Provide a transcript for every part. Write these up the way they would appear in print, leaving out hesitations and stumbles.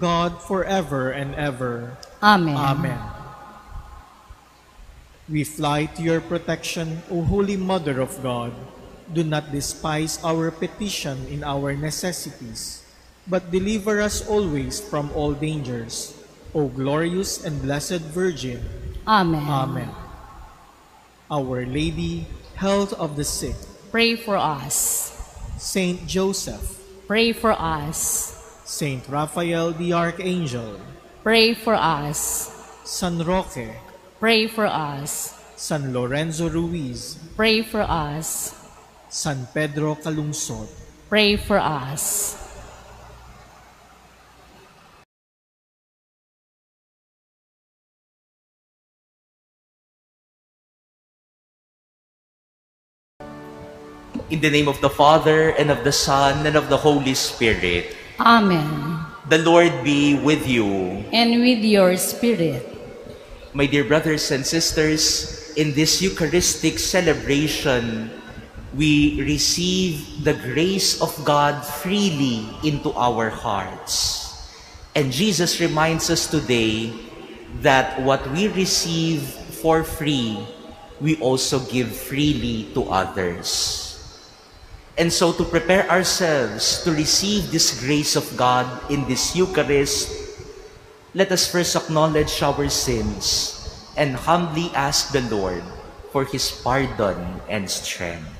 God forever and ever. Amen. Amen. We fly to your protection, O Holy Mother of God. Do not despise our petition in our necessities, but deliver us always from all dangers, O glorious and blessed Virgin. Amen. Amen. Our Lady, health of the sick, pray for us. Saint Joseph, pray for us. Saint Raphael the Archangel, pray for us. San Roque, pray for us. San Lorenzo Ruiz, pray for us. San Pedro Calungsod, pray for us. In the name of the Father, and of the Son, and of the Holy Spirit. Amen. The Lord be with you. And with your spirit. My dear brothers and sisters, in this Eucharistic celebration, we receive the grace of God freely into our hearts. And Jesus reminds us today that what we receive for free, we also give freely to others. And so to prepare ourselves to receive this grace of God in this Eucharist, let us first acknowledge our sins and humbly ask the Lord for his pardon and strength.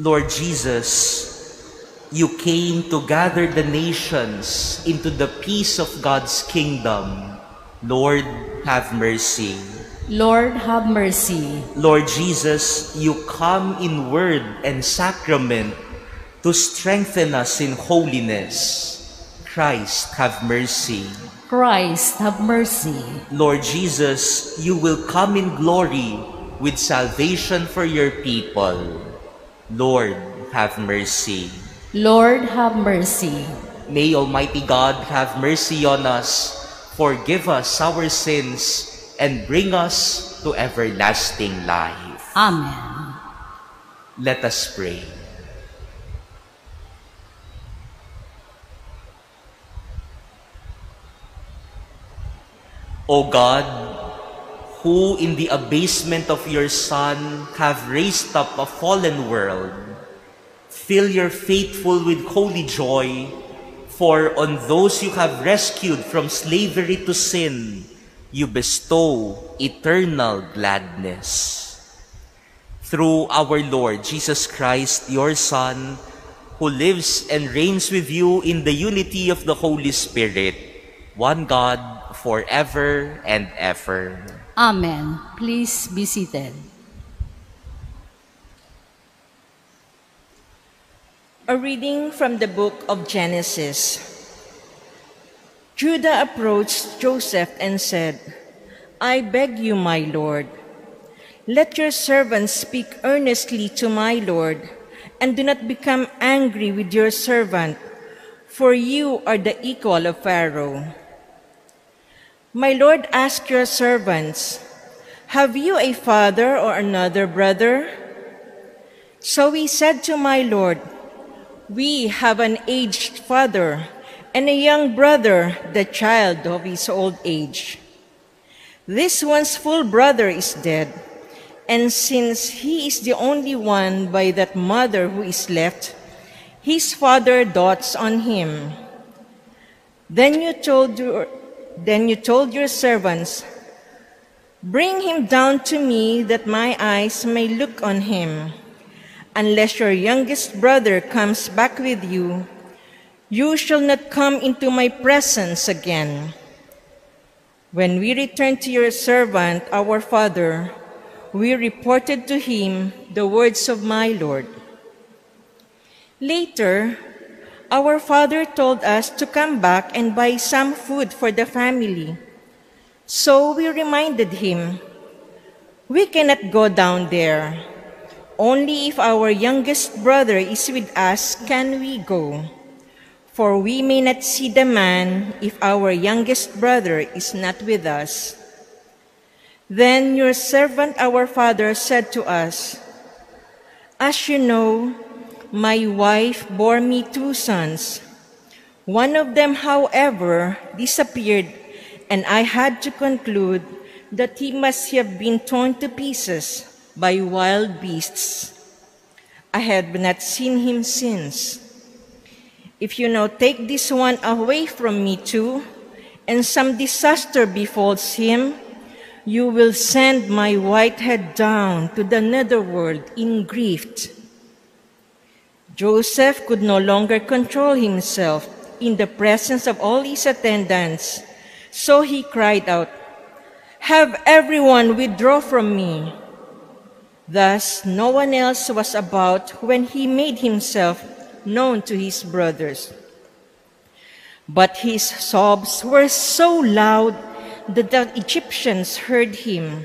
Lord Jesus, you came to gather the nations into the peace of God's kingdom. Lord, have mercy. Lord, have mercy. Lord Jesus, you come in word and sacrament to strengthen us in holiness. Christ, have mercy. Christ, have mercy. Lord Jesus, you will come in glory with salvation for your people. Lord, have mercy. Lord, have mercy. May Almighty God have mercy on us, forgive us our sins, and bring us to everlasting life. Amen. Let us pray. O God, who in the abasement of your Son have raised up a fallen world, fill your faithful with holy joy, for on those you have rescued from slavery to sin, you bestow eternal gladness. through our Lord Jesus Christ, your Son, who lives and reigns with you in the unity of the Holy Spirit, one God, forever and ever. Amen. Please be seated. A reading from the book of Genesis. Judah approached Joseph and said, I beg you, my Lord, let your servant speak earnestly to my Lord, and do not become angry with your servant, for you are the equal of Pharaoh. My Lord asked your servants, have you a father or another brother? So he said to my Lord, we have an aged father and a young brother, the child of his old age. This one's full brother is dead, and since he is the only one by that mother who is left, his father dotes on him. Then you told your servants, bring him down to me that my eyes may look on him. Unless your youngest brother comes back with you, you shall not come into my presence again. When we returned to your servant, our father, we reported to him the words of my Lord. Later, our father told us to come back and buy some food for the family. So we reminded him, we cannot go down there. Only if our youngest brother is with us can we go. For we may not see the man if our youngest brother is not with us. Then your servant, our father, said to us, as you know, my wife bore me 2 sons. One of them, however, disappeared, and I had to conclude that he must have been torn to pieces by wild beasts. I have not seen him since. If you now take this one away from me too, and some disaster befalls him, you will send my white head down to the netherworld in grief. Joseph could no longer control himself in the presence of all his attendants, so he cried out, have everyone withdraw from me. Thus, no one else was about when he made himself known to his brothers. But his sobs were so loud that the Egyptians heard him,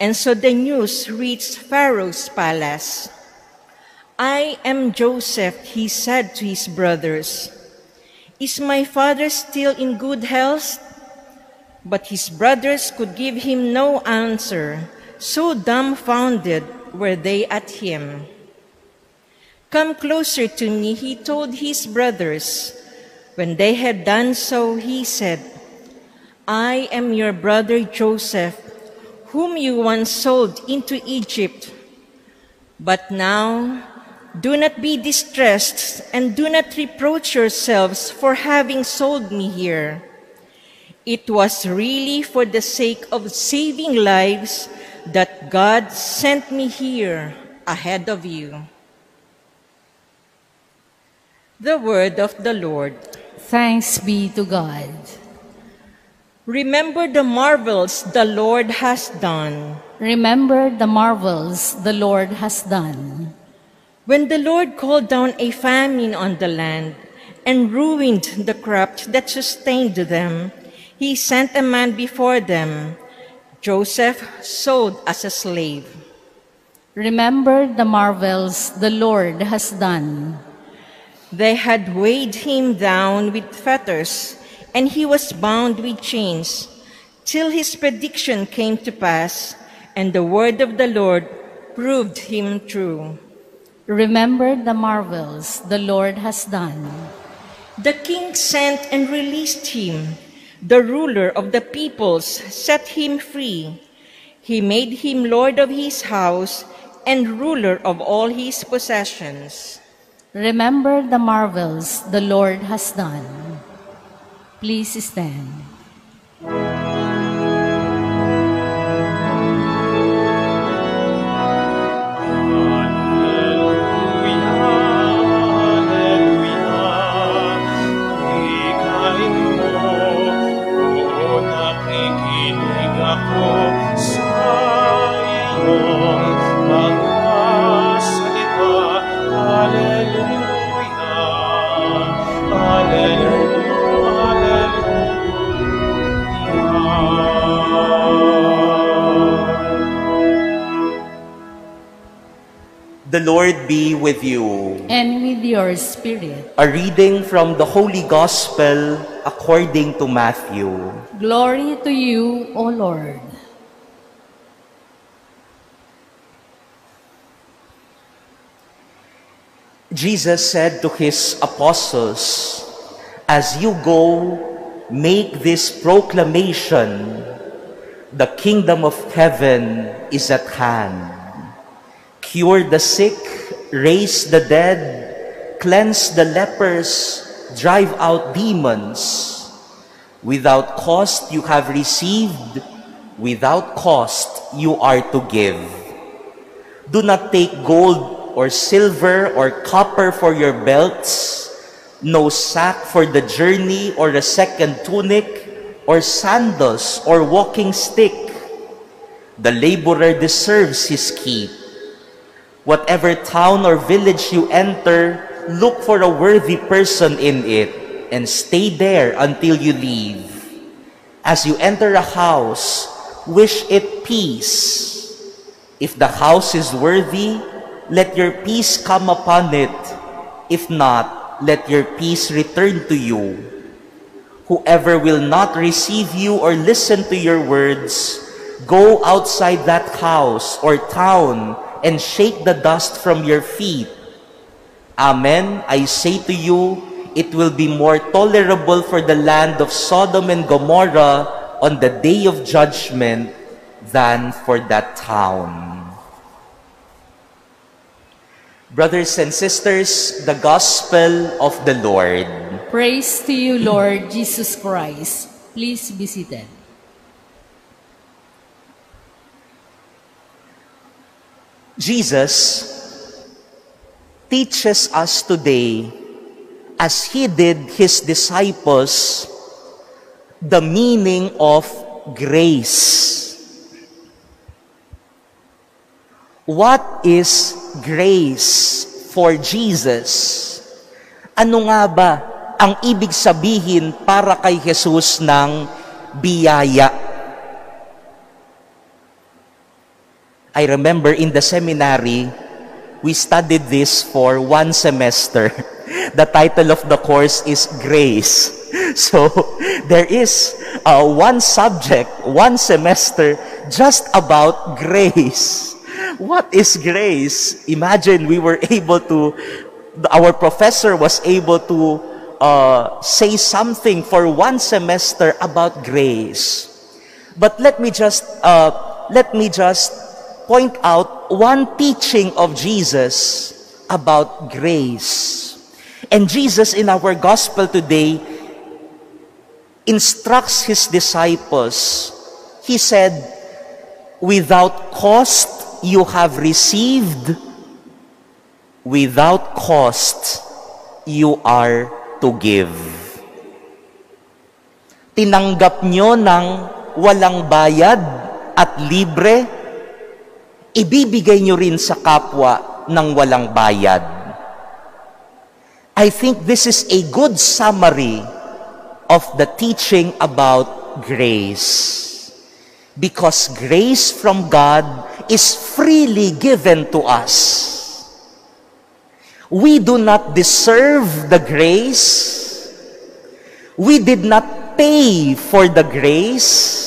and so the news reached Pharaoh's palace. I am Joseph, he said to his brothers. Is my father still in good health? But his brothers could give him no answer, so dumbfounded were they at him. Come closer to me, he told his brothers. When they had done so, he said, I am your brother Joseph, whom you once sold into Egypt. But now, do not be distressed and do not reproach yourselves for having sold me here. It was really for the sake of saving lives that God sent me here ahead of you. The word of the Lord. Thanks be to God. Remember the marvels the Lord has done. Remember the marvels the Lord has done. When the Lord called down a famine on the land and ruined the crops that sustained them, he sent a man before them, Joseph, sold as a slave. Remember the marvels the Lord has done. They had weighed him down with fetters, and he was bound with chains, till his prediction came to pass, and the word of the Lord proved him true. Remember the marvels the Lord has done. The king sent and released him. The ruler of the peoples set him free. He made him lord of his house and ruler of all his possessions. Remember the marvels the Lord has done. Please stand. The Lord be with you. And with your spirit. A reading from the Holy Gospel according to Matthew. Glory to you, O Lord. Jesus said to his apostles, "As you go, make this proclamation, the kingdom of heaven is at hand. Cure the sick, raise the dead, cleanse the lepers, drive out demons. Without cost you have received, without cost you are to give. Do not take gold or silver or copper for your belts, no sack for the journey or a second tunic, or sandals or walking stick. The laborer deserves his keep. Whatever town or village you enter, look for a worthy person in it, and stay there until you leave. As you enter a house, wish it peace. If the house is worthy, let your peace come upon it. If not, let your peace return to you. Whoever will not receive you or listen to your words, go outside that house or town and shake the dust from your feet. Amen, I say to you, it will be more tolerable for the land of Sodom and Gomorrah on the day of judgment than for that town." Brothers and sisters, the Gospel of the Lord. Praise to you, Lord Jesus Christ. Please be seated. Jesus teaches us today, as he did his disciples, the meaning of grace. What is grace for Jesus? Ano nga ba ang ibig sabihin para kay Jesus ng biyaya? I remember in the seminary, we studied this for one semester. The title of the course is Grace. So there is one subject, one semester, just about grace. What is grace? Imagine we were able to, our professor was able to say something for one semester about grace. But let me just point out one teaching of Jesus about grace. And Jesus in our gospel today instructs his disciples. He said, "Without cost you have received, without cost you are to give." Tinanggap nyo ng walang bayad at libre, ibibigay nyo rin sa kapwa ng walang bayad. I think this is a good summary of the teaching about grace. Because grace from God is freely given to us. We do not deserve the grace. We did not pay for the grace.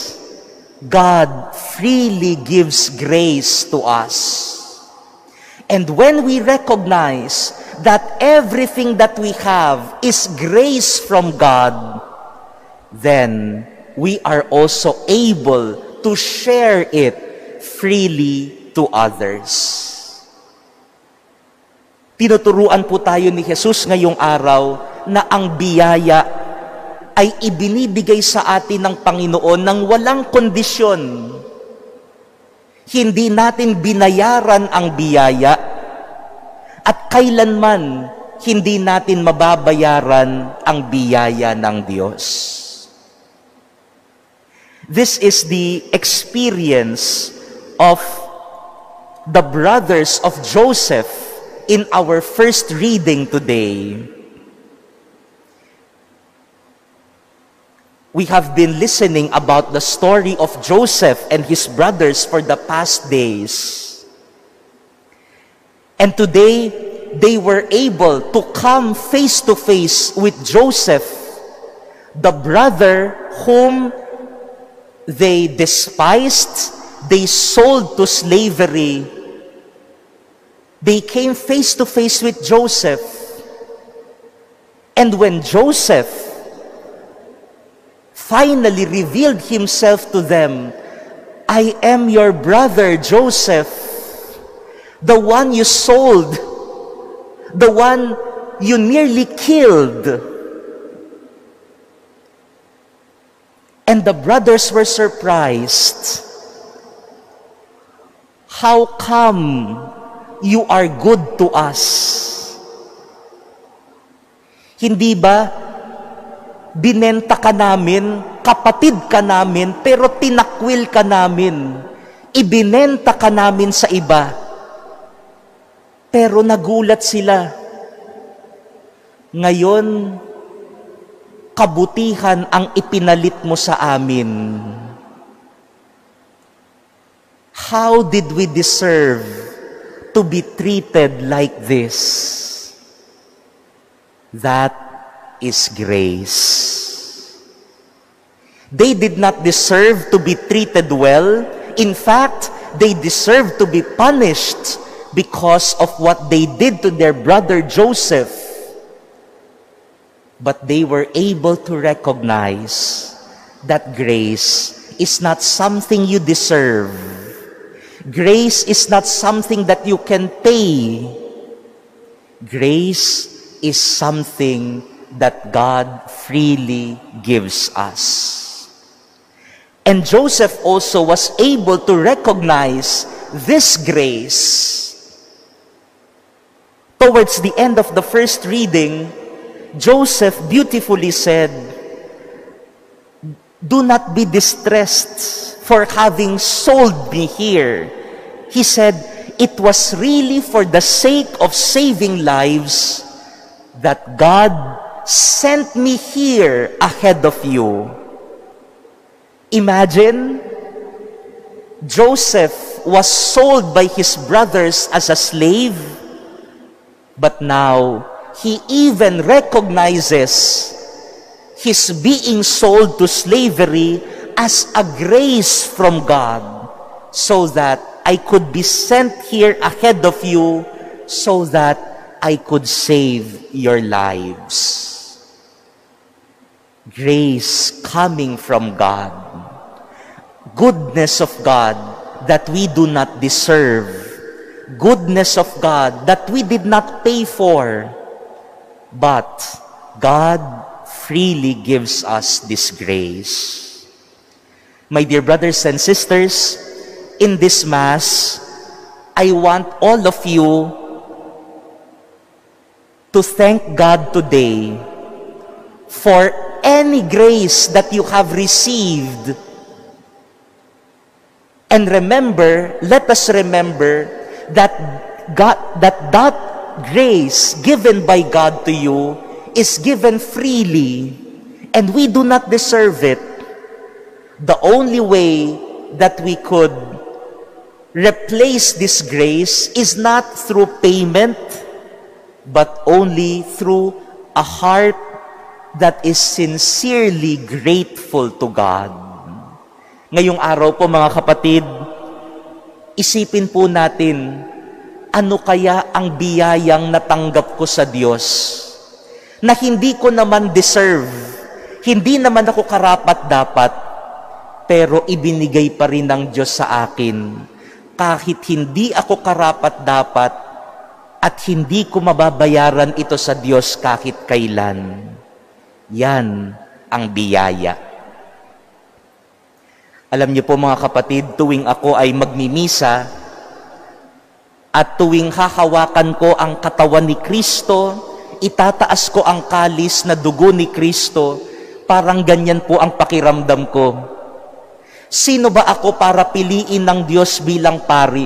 God freely gives grace to us. And when we recognize that everything that we have is grace from God, then we are also able to share it freely to others. Tinuturuan po tayo ni Jesus ngayong araw na ang biyaya ay ibinibigay sa atin ng Panginoon ng walang kondisyon. Hindi natin binayaran ang biyaya at kailanman hindi natin mababayaran ang biyaya ng Diyos. This is the experience of the brothers of Joseph in our first reading today. We have been listening about the story of Joseph and his brothers for the past days. And today, they were able to come face to face with Joseph, the brother whom they despised, they sold to slavery. They came face to face with Joseph. And when Joseph finally revealed himself to them, I am your brother Joseph, the one you sold, the one you nearly killed. And the brothers were surprised. How come you are good to us? Hindi ba binenta ka namin, kapatid ka namin, pero tinakwil ka namin, ibinenta ka namin sa iba? Pero nagulat sila. Ngayon, kabutihan ang ipinalit mo sa amin. How did we deserve to be treated like this? That is grace. They did not deserve to be treated well. In fact, they deserved to be punished because of what they did to their brother Joseph. But they were able to recognize that grace is not something you deserve. Grace is not something that you can pay. Grace is something that God freely gives us. And Joseph also was able to recognize this grace. Towards the end of the first reading, Joseph beautifully said, "Do not be distressed for having sold me here." He said, "It was really for the sake of saving lives that God sent me here ahead of you." Imagine, Joseph was sold by his brothers as a slave, but now he even recognizes his being sold to slavery as a grace from God, so that I could be sent here ahead of you, so that I could save your lives. Grace coming from God, goodness of God that we do not deserve, goodness of God that we did not pay for, but God freely gives us this grace. My dear brothers and sisters, in this Mass, I want all of you to thank God today for any grace that you have received. And remember, let us remember that that grace given by God to you is given freely, and we do not deserve it. The only way that we could replace this grace is not through payment, but only through a heart that is sincerely grateful to God. Ngayong araw po, mga kapatid, isipin po natin, ano kaya ang biyayang natanggap ko sa Diyos na hindi ko naman deserve, hindi naman ako karapat-dapat, pero ibinigay pa rin ng Diyos sa akin. Kahit hindi ako karapat-dapat at hindi ko mababayaran ito sa Diyos kahit kailan. Yan ang biyaya. Alam niyo po, mga kapatid, tuwing ako ay magmimisa, at tuwing hahawakan ko ang katawan ni Kristo, itataas ko ang kalis na dugo ni Kristo, parang ganyan po ang pakiramdam ko. Sino ba ako para piliin ng Diyos bilang pari?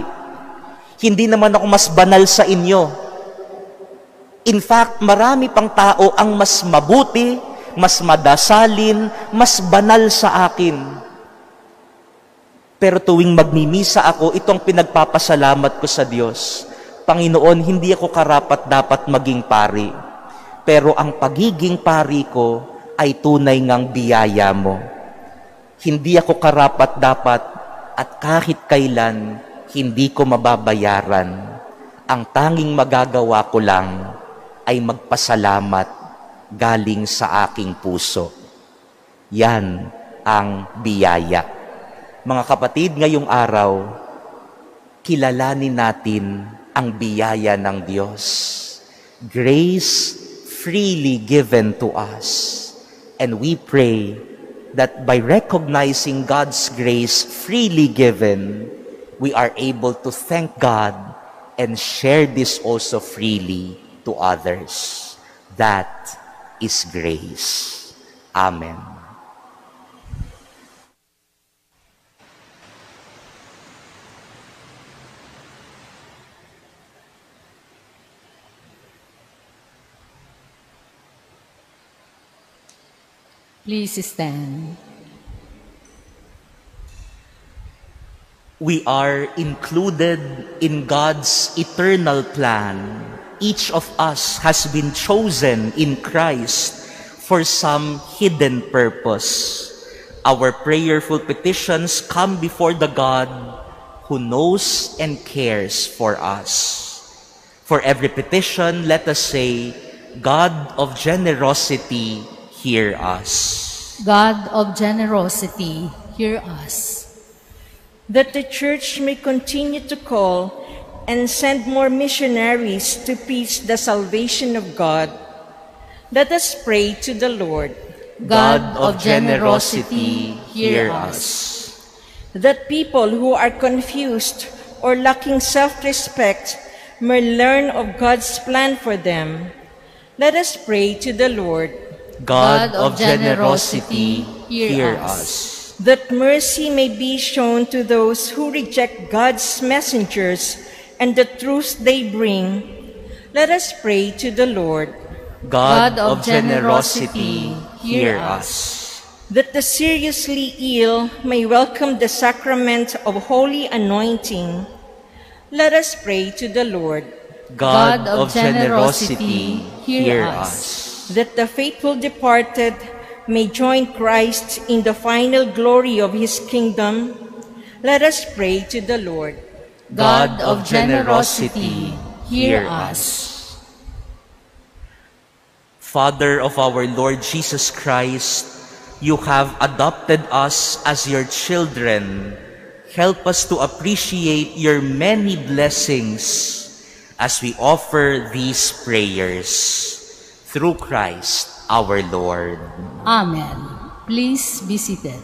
Hindi naman ako mas banal sa inyo. In fact, marami pang tao ang mas mabuti, mas madasalin, mas banal sa akin. Pero tuwing magmimisa ako, itong pinagpapasalamat ko sa Diyos. Panginoon, hindi ako karapat-dapat maging pari, pero ang pagiging pari ko ay tunay ngang biyaya mo. Hindi ako karapat-dapat at kahit kailan hindi ko mababayaran. Ang tanging magagawa ko lang ay magpasalamat galing sa aking puso. Yan ang biyaya. Mga kapatid, ngayong araw, kilalanin natin ang biyaya ng Diyos. Grace freely given to us. And we pray that by recognizing God's grace freely given, we are able to thank God and share this also freely to others. That is grace. Amen. Please stand. We are included in God's eternal plan. Each of us has been chosen in Christ for some hidden purpose. Our prayerful petitions come before the God who knows and cares for us. For every petition, let us say, God of generosity, hear us. God of generosity, hear us. That the Church may continue to call and send more missionaries to preach the salvation of God. Let us pray to the Lord. God of generosity, hear us. That people who are confused or lacking self-respect may learn of God's plan for them. Let us pray to the Lord. God of generosity, hear us. That mercy may be shown to those who reject God's messengers and the truth they bring. Let us pray to the Lord. God of generosity, hear us. That the seriously ill may welcome the sacrament of holy anointing. Let us pray to the Lord. God of generosity, hear us. That the faithful departed may join Christ in the final glory of his kingdom. Let us pray to the Lord. God of generosity, hear us. Father of our Lord Jesus Christ, you have adopted us as your children. Help us to appreciate your many blessings as we offer these prayers. Through Christ our Lord. Amen. Please be seated.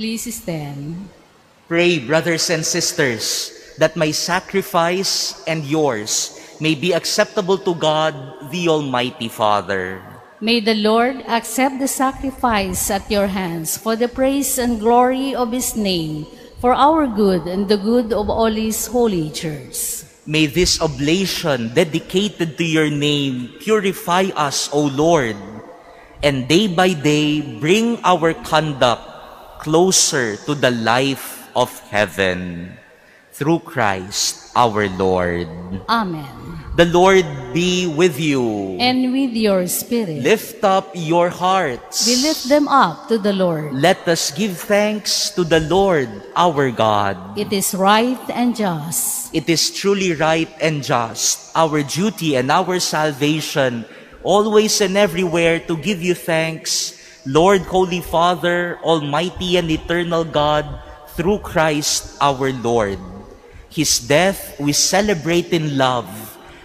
Please stand. Pray, brothers and sisters, that my sacrifice and yours may be acceptable to God, the Almighty Father. May the Lord accept the sacrifice at your hands for the praise and glory of his name, for our good and the good of all his holy church. May this oblation dedicated to your name purify us, O Lord, and day by day bring our conduct closer to the life of heaven. through Christ our Lord. Amen. The Lord be with you. And with your spirit. Lift up your hearts. We lift them up to the Lord. Let us give thanks to the Lord our God. It is right and just. It is truly right and just, our duty and our salvation, always and everywhere to give you thanks, Lord, Holy Father, Almighty and Eternal God, through Christ our Lord. His death we celebrate in love.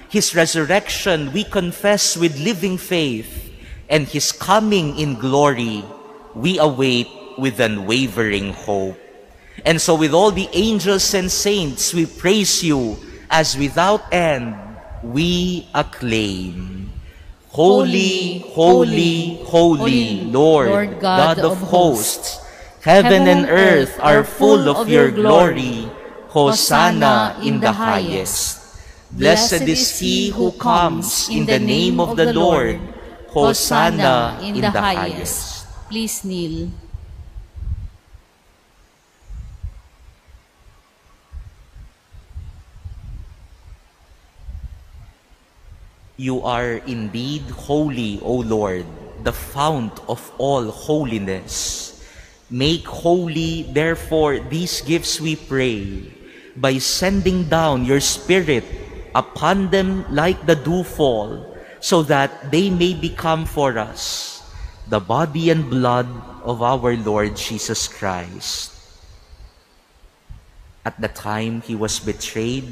His resurrection we confess with living faith. And his coming in glory we await with unwavering hope. And so with all the angels and saints, we praise you as without end we acclaim. Holy, holy, holy, Lord God of hosts, heaven and earth are full of your glory. Hosanna in the highest. Blessed is he who comes in the name of the Lord. Hosanna in the highest. Please kneel. You are indeed holy, O Lord, the fount of all holiness. Make holy, therefore, these gifts, we pray, by sending down your Spirit upon them like the dewfall, so that they may become for us the body and blood of our Lord Jesus Christ. At the time he was betrayed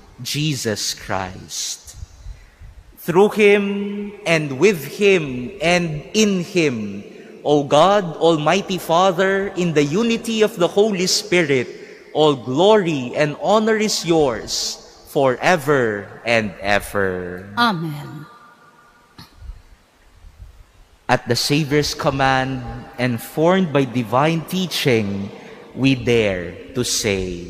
Jesus Christ. Through him and with him and in him, O God, Almighty Father, in the unity of the Holy Spirit, all glory and honor is yours forever and ever. Amen. At the Savior's command, informed by divine teaching, we dare to say,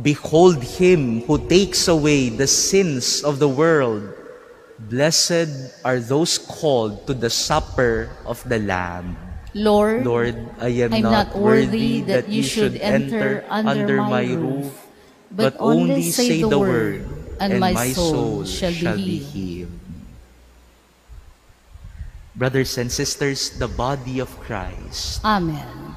Behold him who takes away the sins of the world. Blessed are those called to the supper of the Lamb. Lord, I am not worthy that you should enter under my roof, but only say the word, and my soul shall be healed. Brothers and sisters, the body of Christ. Amen.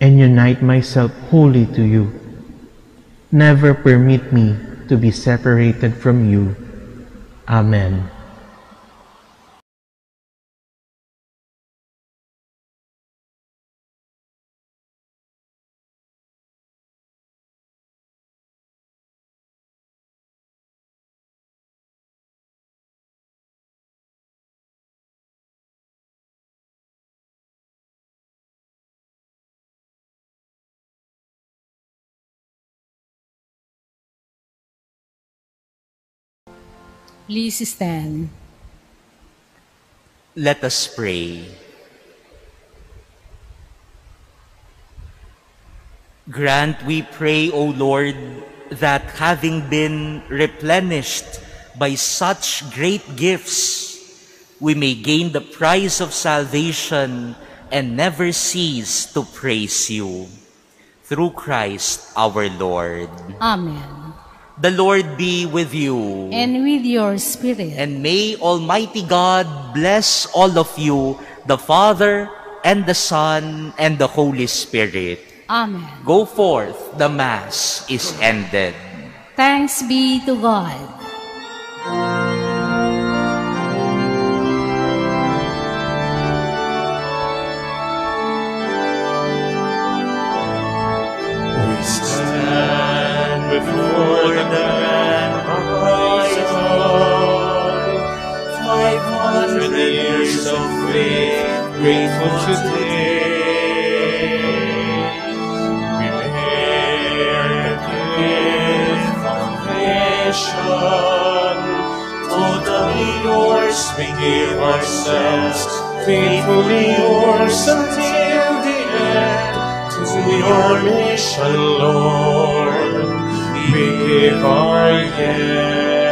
and unite myself wholly to you. Never permit me to be separated from you. Amen. Please stand. Let us pray. Grant, we pray, O Lord, that having been replenished by such great gifts, we may gain the prize of salvation and never cease to praise you. Through Christ our Lord. Amen. The Lord be with you. And with your spirit. And may Almighty God bless all of you the Father, and the Son, and the Holy Spirit. Amen. Go forth, the Mass is ended. Thanks be to God. Grateful today, we bear the gift of salvation. Totally yours, we give ourselves, faithfully yours until the end. To your mission, Lord, we give our hand.